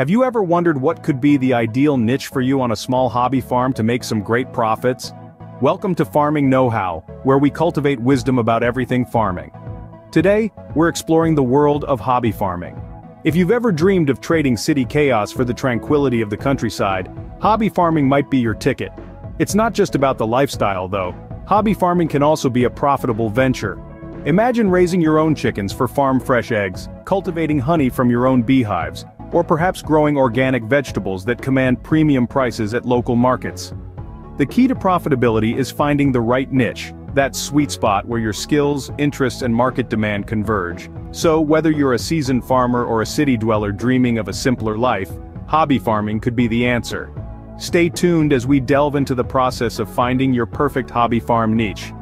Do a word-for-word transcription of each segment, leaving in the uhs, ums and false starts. Have you ever wondered what could be the ideal niche for you on a small hobby farm to make some great profits? Welcome to Farming Knowhow, where we cultivate wisdom about everything farming. Today, we're exploring the world of hobby farming. If you've ever dreamed of trading city chaos for the tranquility of the countryside, hobby farming might be your ticket. It's not just about the lifestyle though. Hobby farming can also be a profitable venture. Imagine raising your own chickens for farm fresh eggs, cultivating honey from your own beehives, or perhaps growing organic vegetables that command premium prices at local markets. The key to profitability is finding the right niche, that sweet spot where your skills, interests, and market demand converge. So, whether you're a seasoned farmer or a city dweller dreaming of a simpler life, hobby farming could be the answer. Stay tuned as we delve into the process of finding your perfect hobby farm niche.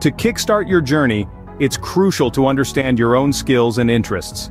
To kickstart your journey, it's crucial to understand your own skills and interests.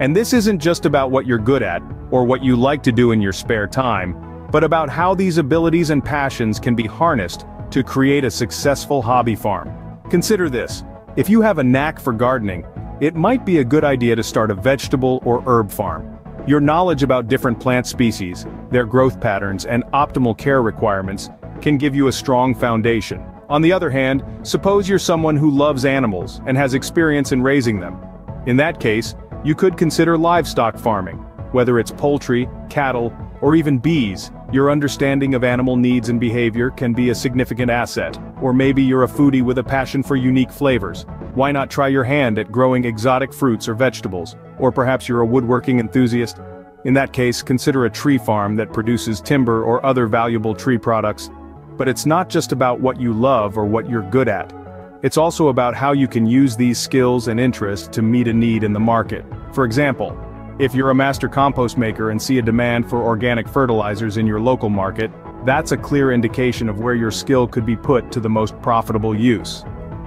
And this isn't just about what you're good at, or what you like to do in your spare time, but about how these abilities and passions can be harnessed to create a successful hobby farm. Consider this: if you have a knack for gardening, it might be a good idea to start a vegetable or herb farm. Your knowledge about different plant species, their growth patterns, and optimal care requirements can give you a strong foundation. On the other hand, suppose you're someone who loves animals and has experience in raising them. In that case, you could consider livestock farming. Whether it's poultry, cattle, or even bees, your understanding of animal needs and behavior can be a significant asset. Or maybe you're a foodie with a passion for unique flavors. Why not try your hand at growing exotic fruits or vegetables? Or perhaps you're a woodworking enthusiast. In that case, consider a tree farm that produces timber or other valuable tree products. But it's not just about what you love or what you're good at. It's also about how you can use these skills and interests to meet a need in the market. For example, if you're a master compost maker and see a demand for organic fertilizers in your local market, that's a clear indication of where your skill could be put to the most profitable use.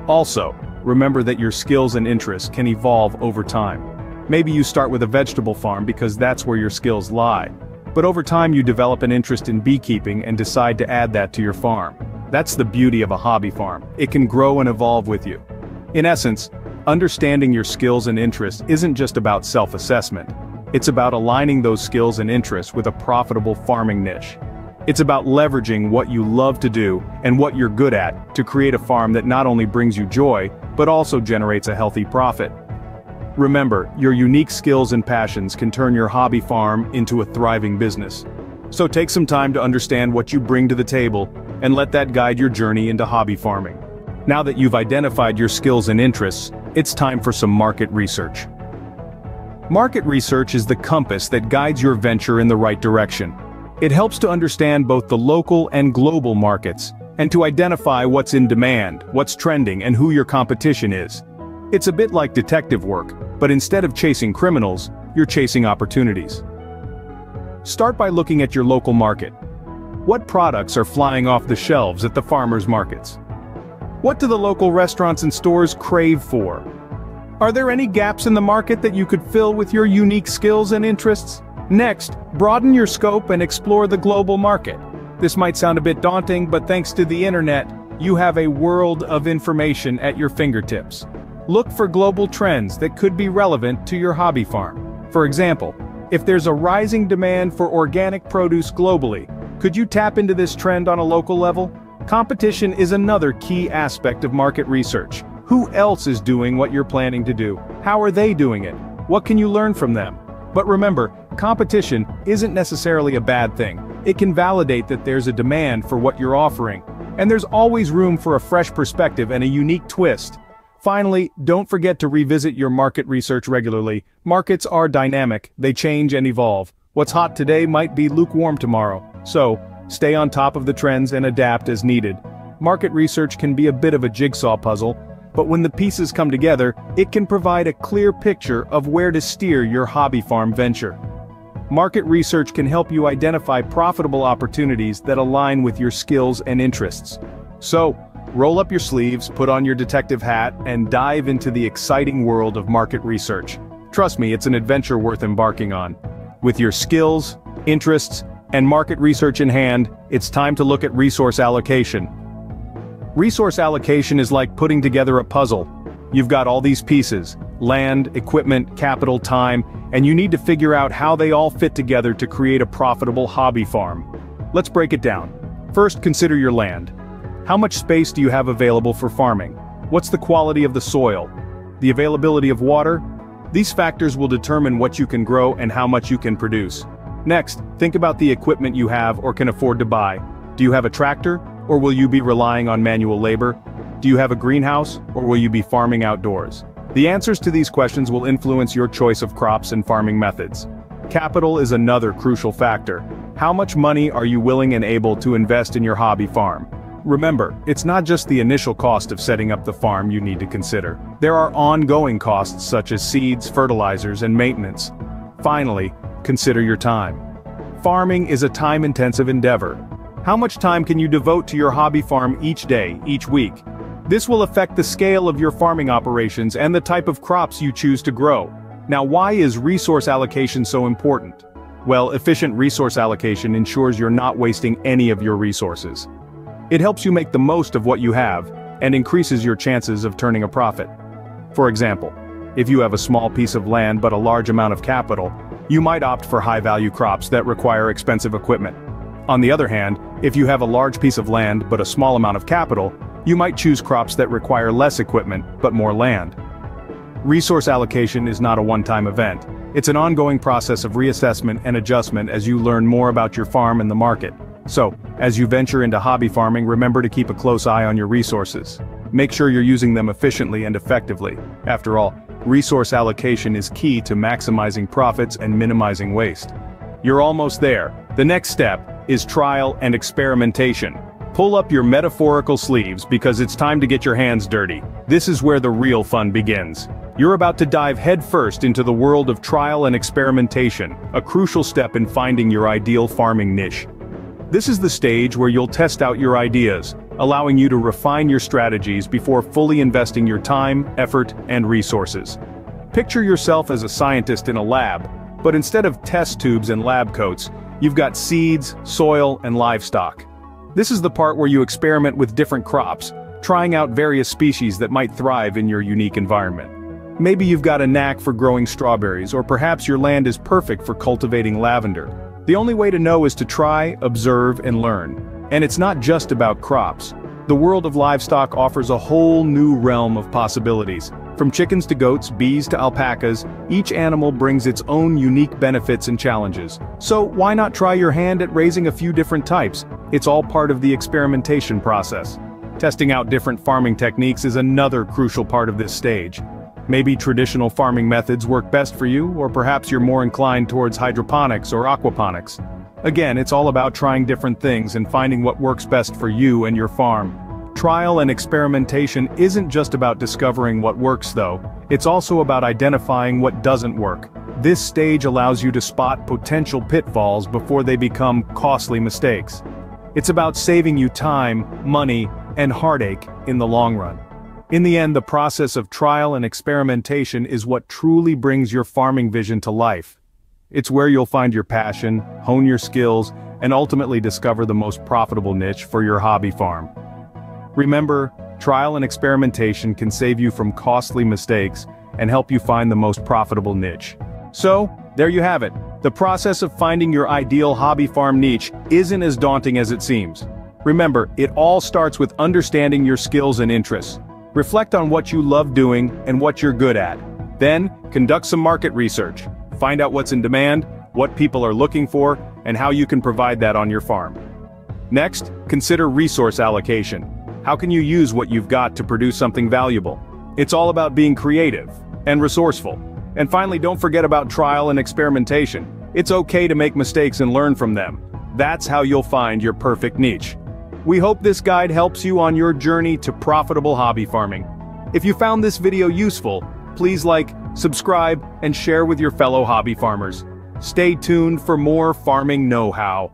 Also, remember that your skills and interests can evolve over time. Maybe you start with a vegetable farm because that's where your skills lie. But over time you develop an interest in beekeeping and decide to add that to your farm. That's the beauty of a hobby farm. It can grow and evolve with you. In essence, understanding your skills and interests isn't just about self-assessment. It's about aligning those skills and interests with a profitable farming niche. It's about leveraging what you love to do and what you're good at to create a farm that not only brings you joy, but also generates a healthy profit. Remember, your unique skills and passions can turn your hobby farm into a thriving business. So take some time to understand what you bring to the table, and let that guide your journey into hobby farming. Now that you've identified your skills and interests, it's time for some market research. Market research is the compass that guides your venture in the right direction. It helps to understand both the local and global markets, and to identify what's in demand, what's trending, and who your competition is. It's a bit like detective work, but instead of chasing criminals, you're chasing opportunities. Start by looking at your local market. What products are flying off the shelves at the farmers' markets? What do the local restaurants and stores crave for? Are there any gaps in the market that you could fill with your unique skills and interests? Next, broaden your scope and explore the global market. This might sound a bit daunting, but thanks to the internet, you have a world of information at your fingertips. Look for global trends that could be relevant to your hobby farm. For example, if there's a rising demand for organic produce globally, could you tap into this trend on a local level? Competition is another key aspect of market research. Who else is doing what you're planning to do? How are they doing it? What can you learn from them? But remember, competition isn't necessarily a bad thing. It can validate that there's a demand for what you're offering, and there's always room for a fresh perspective and a unique twist. Finally, don't forget to revisit your market research regularly. Markets are dynamic, they change and evolve. What's hot today might be lukewarm tomorrow. So, stay on top of the trends and adapt as needed. Market research can be a bit of a jigsaw puzzle, but when the pieces come together, it can provide a clear picture of where to steer your hobby farm venture. Market research can help you identify profitable opportunities that align with your skills and interests. So, roll up your sleeves, put on your detective hat, and dive into the exciting world of market research. Trust me, it's an adventure worth embarking on. With your skills, interests, and market research in hand, it's time to look at resource allocation. Resource allocation is like putting together a puzzle. You've got all these pieces: land, equipment, capital, time, and you need to figure out how they all fit together to create a profitable hobby farm. Let's break it down. First, consider your land. How much space do you have available for farming? What's the quality of the soil? The availability of water? These factors will determine what you can grow and how much you can produce. Next, think about the equipment you have or can afford to buy. Do you have a tractor, or will you be relying on manual labor? Do you have a greenhouse, or will you be farming outdoors? The answers to these questions will influence your choice of crops and farming methods. Capital is another crucial factor. How much money are you willing and able to invest in your hobby farm? Remember, it's not just the initial cost of setting up the farm you need to consider. There are ongoing costs such as seeds, fertilizers, and maintenance. Finally, consider your time. Farming is a time-intensive endeavor. How much time can you devote to your hobby farm each day, each week? This will affect the scale of your farming operations and the type of crops you choose to grow. Now, why is resource allocation so important? Well, efficient resource allocation ensures you're not wasting any of your resources. It helps you make the most of what you have, and increases your chances of turning a profit. For example, if you have a small piece of land but a large amount of capital, you might opt for high-value crops that require expensive equipment. On the other hand, if you have a large piece of land but a small amount of capital, you might choose crops that require less equipment but more land. Resource allocation is not a one-time event. It's an ongoing process of reassessment and adjustment as you learn more about your farm and the market. So, as you venture into hobby farming, remember to keep a close eye on your resources. Make sure you're using them efficiently and effectively. After all, resource allocation is key to maximizing profits and minimizing waste. You're almost there. The next step is trial and experimentation. Pull up your metaphorical sleeves because it's time to get your hands dirty. This is where the real fun begins. You're about to dive headfirst into the world of trial and experimentation, a crucial step in finding your ideal farming niche. This is the stage where you'll test out your ideas, allowing you to refine your strategies before fully investing your time, effort, and resources. Picture yourself as a scientist in a lab, but instead of test tubes and lab coats, you've got seeds, soil, and livestock. This is the part where you experiment with different crops, trying out various species that might thrive in your unique environment. Maybe you've got a knack for growing strawberries, or perhaps your land is perfect for cultivating lavender. The only way to know is to try, observe, and learn. And it's not just about crops. The world of livestock offers a whole new realm of possibilities. From chickens to goats, bees to alpacas, each animal brings its own unique benefits and challenges. So why not try your hand at raising a few different types? It's all part of the experimentation process. Testing out different farming techniques is another crucial part of this stage. Maybe traditional farming methods work best for you, or perhaps you're more inclined towards hydroponics or aquaponics. Again, it's all about trying different things and finding what works best for you and your farm. Trial and experimentation isn't just about discovering what works though, it's also about identifying what doesn't work. This stage allows you to spot potential pitfalls before they become costly mistakes. It's about saving you time, money, and heartache in the long run. In the end, the process of trial and experimentation is what truly brings your farming vision to life. It's where you'll find your passion, hone your skills, and ultimately discover the most profitable niche for your hobby farm. Remember, trial and experimentation can save you from costly mistakes and help you find the most profitable niche. So, there you have it. The process of finding your ideal hobby farm niche isn't as daunting as it seems. Remember, it all starts with understanding your skills and interests. Reflect on what you love doing and what you're good at. Then, conduct some market research. Find out what's in demand, what people are looking for, and how you can provide that on your farm. Next, consider resource allocation. How can you use what you've got to produce something valuable? It's all about being creative and resourceful. And finally, don't forget about trial and experimentation. It's okay to make mistakes and learn from them. That's how you'll find your perfect niche. We hope this guide helps you on your journey to profitable hobby farming. If you found this video useful, please like, subscribe, and share with your fellow hobby farmers. Stay tuned for more farming know-how.